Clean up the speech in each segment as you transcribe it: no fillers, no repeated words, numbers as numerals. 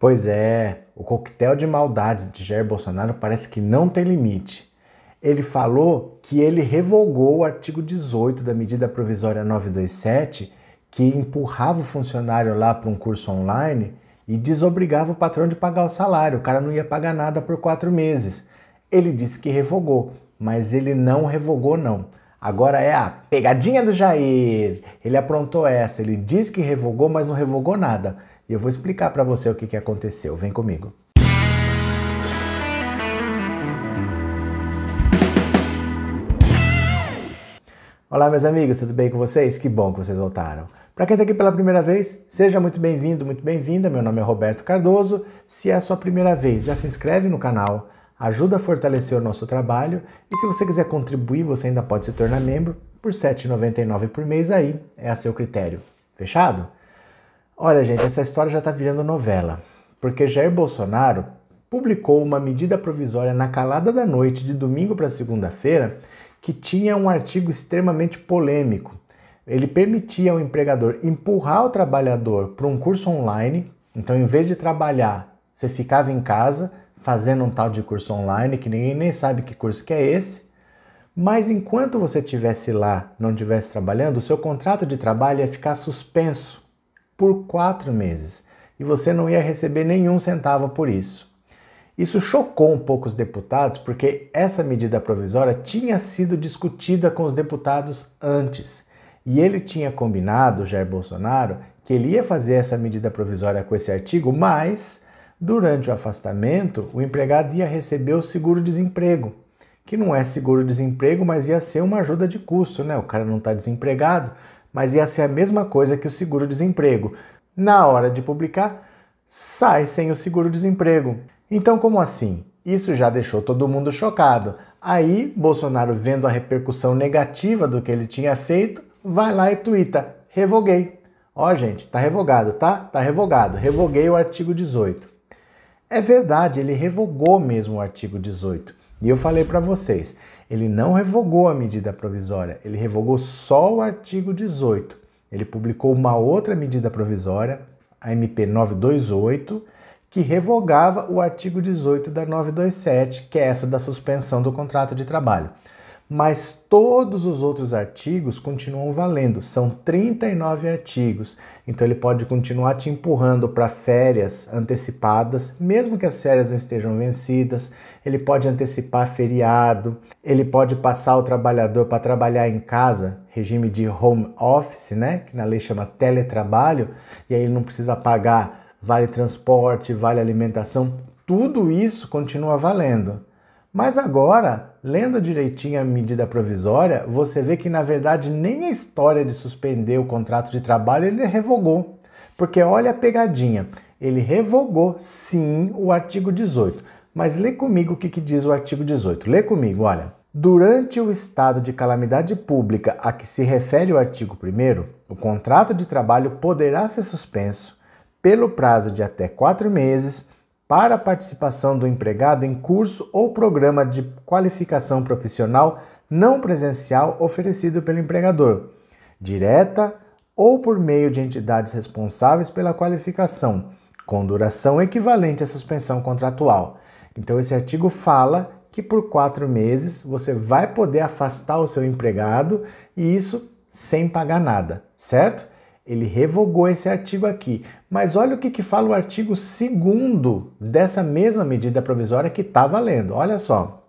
Pois é, o coquetel de maldades de Jair Bolsonaro parece que não tem limite. Ele falou que ele revogou o artigo 18 da medida provisória 927, que empurrava o funcionário lá para um curso online e desobrigava o patrão de pagar o salário. O cara não ia pagar nada por 4 meses. Ele disse que revogou, mas ele não revogou não. Agora é a pegadinha do Jair. Ele aprontou essa, ele diz que revogou, mas não revogou nada. E eu vou explicar para você o que aconteceu. Vem comigo. Olá, meus amigos, tudo bem com vocês? Que bom que vocês voltaram. Para quem está aqui pela primeira vez, seja muito bem-vindo, muito bem-vinda. Meu nome é Roberto Cardoso. Se é a sua primeira vez, já se inscreve no canal, ajuda a fortalecer o nosso trabalho e se você quiser contribuir, você ainda pode se tornar membro por R$ 7,99 por mês, aí é a seu critério. Fechado? Olha, gente, essa história já está virando novela, porque Jair Bolsonaro publicou uma medida provisória na calada da noite de domingo para segunda-feira que tinha um artigo extremamente polêmico. Ele permitia ao empregador empurrar o trabalhador para um curso online, então em vez de trabalhar, você ficava em casa fazendo um tal de curso online, que ninguém nem sabe que curso que é esse, mas enquanto você estivesse lá, não estivesse trabalhando, o seu contrato de trabalho ia ficar suspenso por 4 meses e você não ia receber nenhum centavo por isso. Isso chocou um pouco os deputados, porque essa medida provisória tinha sido discutida com os deputados antes. E ele tinha combinado, Jair Bolsonaro, que ele ia fazer essa medida provisória com esse artigo, mas durante o afastamento, o empregado ia receber o seguro-desemprego, que não é seguro-desemprego, mas ia ser uma ajuda de custo, né? O cara não está desempregado, mas ia ser a mesma coisa que o seguro-desemprego. Na hora de publicar, sai sem o seguro-desemprego. Então, como assim? Isso já deixou todo mundo chocado. Aí, Bolsonaro, vendo a repercussão negativa do que ele tinha feito, vai lá e tuita: revoguei. Ó, gente, tá revogado, tá? Tá revogado. Revoguei o artigo 18. É verdade, ele revogou mesmo o artigo 18. E eu falei para vocês, ele não revogou a medida provisória, ele revogou só o artigo 18. Ele publicou uma outra medida provisória, a MP 928, que revogava o artigo 18 da 927, que é essa da suspensão do contrato de trabalho. Mas todos os outros artigos continuam valendo, são 39 artigos. Então ele pode continuar te empurrando para férias antecipadas, mesmo que as férias não estejam vencidas, ele pode antecipar feriado, ele pode passar o trabalhador para trabalhar em casa, regime de home office, né? Que na lei chama teletrabalho, e aí ele não precisa pagar vale transporte, vale alimentação, tudo isso continua valendo. Mas agora, lendo direitinho a medida provisória, você vê que na verdade nem a história de suspender o contrato de trabalho ele revogou. Porque olha a pegadinha, ele revogou sim o artigo 18. Mas lê comigo o que diz o artigo 18, lê comigo, olha. Durante o estado de calamidade pública a que se refere o artigo 1º, o contrato de trabalho poderá ser suspenso pelo prazo de até 4 meses, para a participação do empregado em curso ou programa de qualificação profissional não presencial oferecido pelo empregador, direta ou por meio de entidades responsáveis pela qualificação, com duração equivalente à suspensão contratual. Então esse artigo fala que por 4 meses você vai poder afastar o seu empregado e isso sem pagar nada, certo? Ele revogou esse artigo aqui, mas olha o que fala o artigo 2º dessa mesma medida provisória que está valendo, olha só.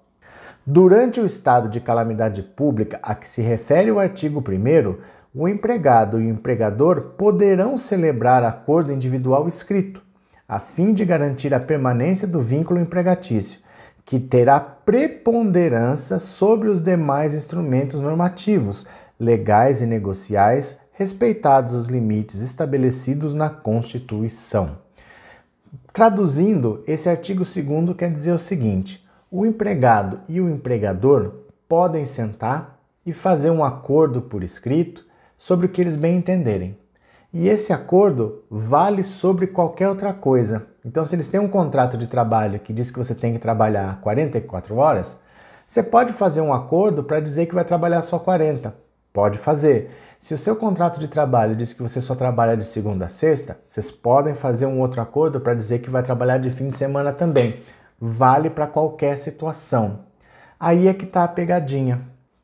Durante o estado de calamidade pública a que se refere o artigo 1º, o empregado e o empregador poderão celebrar acordo individual escrito, a fim de garantir a permanência do vínculo empregatício, que terá preponderância sobre os demais instrumentos normativos, legais e negociais, respeitados os limites estabelecidos na Constituição. Traduzindo, esse artigo 2º quer dizer o seguinte: o empregado e o empregador podem sentar e fazer um acordo por escrito sobre o que eles bem entenderem. E esse acordo vale sobre qualquer outra coisa. Então, se eles têm um contrato de trabalho que diz que você tem que trabalhar 44 horas, você pode fazer um acordo para dizer que vai trabalhar só 40. Pode fazer. Se o seu contrato de trabalho diz que você só trabalha de segunda a sexta, vocês podem fazer um outro acordo para dizer que vai trabalhar de fim de semana também. Vale para qualquer situação. Aí é que está a pegadinha,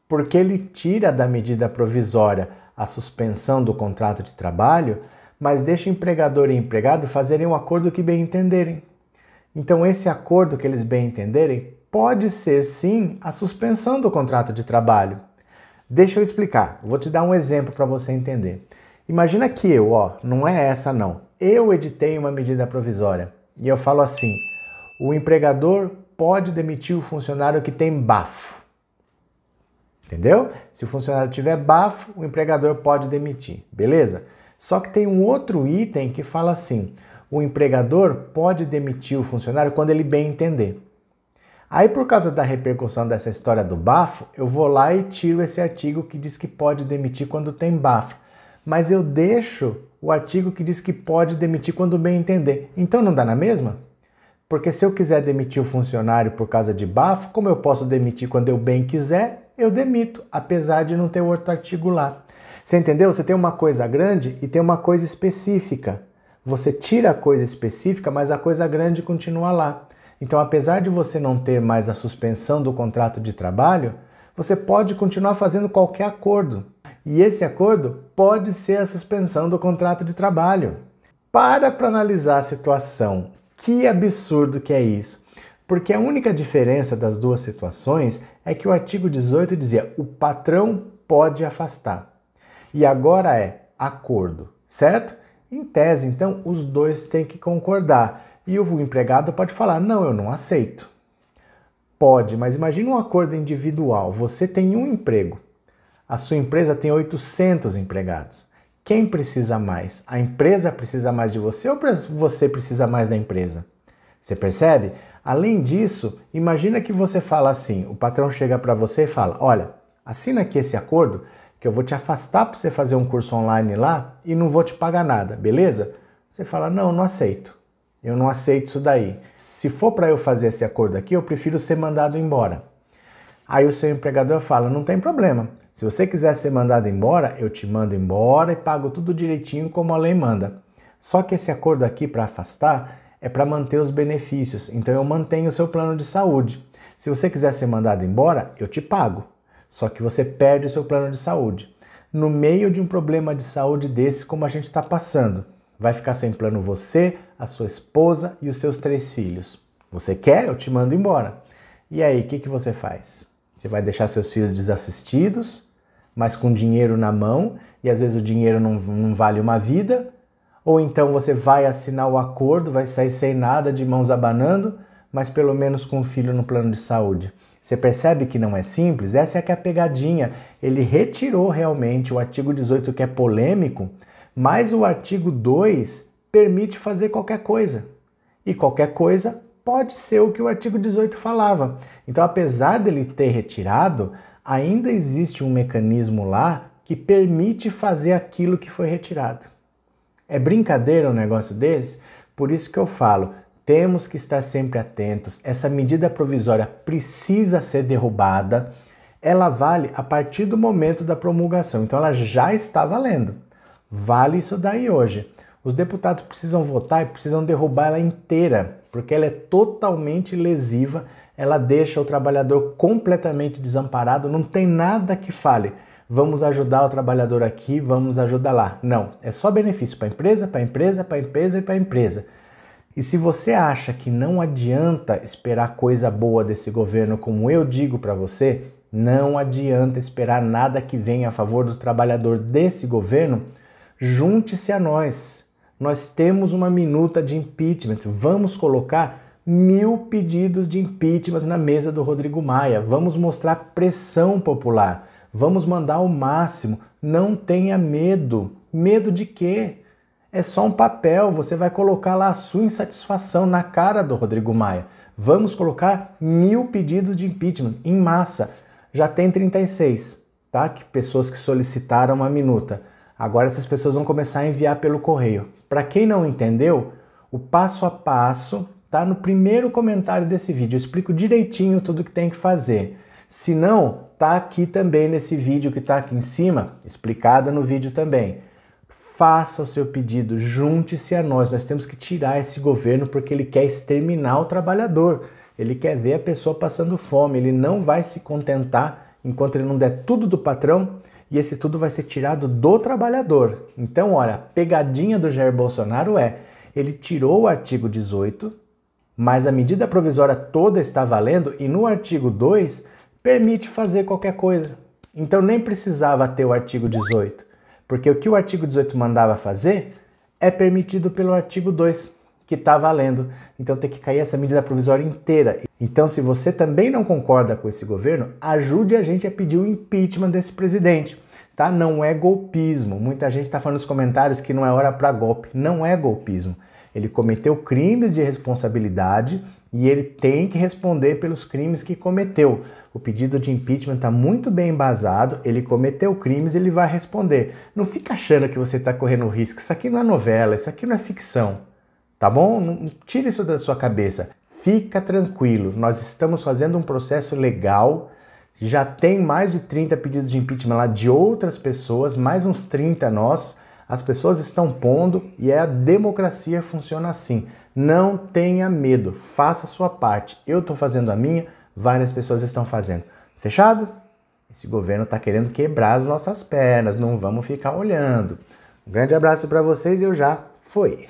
porque ele tira da medida provisória a suspensão do contrato de trabalho, mas deixa empregador e empregado fazerem um acordo que bem entenderem. Então esse acordo que eles bem entenderem pode ser sim a suspensão do contrato de trabalho. Deixa eu explicar, vou te dar um exemplo para você entender. Imagina que eu, não é essa não, eu editei uma medida provisória e eu falo assim, o empregador pode demitir o funcionário que tem bafo. Entendeu? Se o funcionário tiver bafo, o empregador pode demitir, beleza? Só que tem um outro item que fala assim, o empregador pode demitir o funcionário quando ele bem entender. Aí, por causa da repercussão dessa história do bafo, eu vou lá e tiro esse artigo que diz que pode demitir quando tem bafo. Mas eu deixo o artigo que diz que pode demitir quando bem entender. Então não dá na mesma? Porque se eu quiser demitir o funcionário por causa de bafo, como eu posso demitir quando eu bem quiser, eu demito, apesar de não ter outro artigo lá. Você entendeu? Você tem uma coisa grande e tem uma coisa específica. Você tira a coisa específica, mas a coisa grande continua lá. Então, apesar de você não ter mais a suspensão do contrato de trabalho, você pode continuar fazendo qualquer acordo. E esse acordo pode ser a suspensão do contrato de trabalho. Para analisar a situação. Que absurdo que é isso! Porque a única diferença das duas situações é que o artigo 18 dizia o patrão pode afastar. E agora é acordo, certo? Em tese, então, os dois têm que concordar. E o empregado pode falar, não, eu não aceito. Pode, mas imagine um acordo individual. Você tem um emprego. A sua empresa tem 800 empregados. Quem precisa mais? A empresa precisa mais de você ou você precisa mais da empresa? Você percebe? Além disso, imagina que você fala assim, o patrão chega para você e fala, olha, assina aqui esse acordo que eu vou te afastar para você fazer um curso online lá e não vou te pagar nada, beleza? Você fala, não, não aceito. Eu não aceito isso daí. Se for para eu fazer esse acordo aqui, eu prefiro ser mandado embora. Aí o seu empregador fala, não tem problema. Se você quiser ser mandado embora, eu te mando embora e pago tudo direitinho como a lei manda. Só que esse acordo aqui para afastar é para manter os benefícios. Então eu mantenho o seu plano de saúde. Se você quiser ser mandado embora, eu te pago. Só que você perde o seu plano de saúde. No meio de um problema de saúde desse, como a gente está passando, vai ficar sem plano você, a sua esposa e os seus 3 filhos. Você quer? Eu te mando embora. E aí, o que você faz? Você vai deixar seus filhos desassistidos, mas com dinheiro na mão, e às vezes o dinheiro não vale uma vida, ou então você vai assinar o acordo, vai sair sem nada, de mãos abanando, mas pelo menos com o filho no plano de saúde. Você percebe que não é simples? Essa é que é a pegadinha. Ele retirou realmente o artigo 18, que é polêmico, mas o artigo 2 permite fazer qualquer coisa. E qualquer coisa pode ser o que o artigo 18 falava. Então, apesar dele ter retirado, ainda existe um mecanismo lá que permite fazer aquilo que foi retirado. É brincadeira um negócio desse? Por isso que eu falo, temos que estar sempre atentos. Essa medida provisória precisa ser derrubada. Ela vale a partir do momento da promulgação. Então, ela já está valendo. Vale isso daí hoje. Os deputados precisam votar e precisam derrubar ela inteira, porque ela é totalmente lesiva, ela deixa o trabalhador completamente desamparado, não tem nada que fale. Vamos ajudar o trabalhador aqui, vamos ajudar lá. Não, é só benefício para a empresa, para a empresa, para a empresa e para a empresa. E se você acha que não adianta esperar coisa boa desse governo, como eu digo para você, não adianta esperar nada que venha a favor do trabalhador desse governo, junte-se a nós. Nós temos uma minuta de impeachment. Vamos colocar 1000 pedidos de impeachment na mesa do Rodrigo Maia. Vamos mostrar pressão popular. Vamos mandar o máximo. Não tenha medo. Medo de quê? É só um papel. Você vai colocar lá a sua insatisfação na cara do Rodrigo Maia. Vamos colocar 1000 pedidos de impeachment em massa. Já tem 36, tá? Que pessoas que solicitaram a minuta. Agora essas pessoas vão começar a enviar pelo correio. Para quem não entendeu, o passo a passo está no primeiro comentário desse vídeo. Eu explico direitinho tudo o que tem que fazer. Se não, tá aqui também nesse vídeo que tá aqui em cima, explicada no vídeo também. Faça o seu pedido, junte-se a nós. Nós temos que tirar esse governo porque ele quer exterminar o trabalhador. Ele quer ver a pessoa passando fome, ele não vai se contentar enquanto ele não der tudo do patrão e esse tudo vai ser tirado do trabalhador. Então, olha, a pegadinha do Jair Bolsonaro é, ele tirou o artigo 18, mas a medida provisória toda está valendo e no artigo 2 permite fazer qualquer coisa. Então nem precisava ter o artigo 18, porque o que o artigo 18 mandava fazer é permitido pelo artigo 2. Que está valendo. Então tem que cair essa medida provisória inteira. Então se você também não concorda com esse governo, ajude a gente a pedir o impeachment desse presidente, tá? Não é golpismo. Muita gente está falando nos comentários que não é hora para golpe. Não é golpismo. Ele cometeu crimes de responsabilidade e ele tem que responder pelos crimes que cometeu. O pedido de impeachment está muito bem embasado, ele cometeu crimes e ele vai responder. Não fica achando que você está correndo risco. Isso aqui não é novela, isso aqui não é ficção. Tá bom? Não tire isso da sua cabeça. Fica tranquilo. Nós estamos fazendo um processo legal. Já tem mais de 30 pedidos de impeachment lá de outras pessoas, mais uns 30 nossos. As pessoas estão pondo e a democracia funciona assim. Não tenha medo. Faça a sua parte. Eu estou fazendo a minha, várias pessoas estão fazendo. Fechado? Esse governo está querendo quebrar as nossas pernas. Não vamos ficar olhando. Um grande abraço para vocês e eu já fui.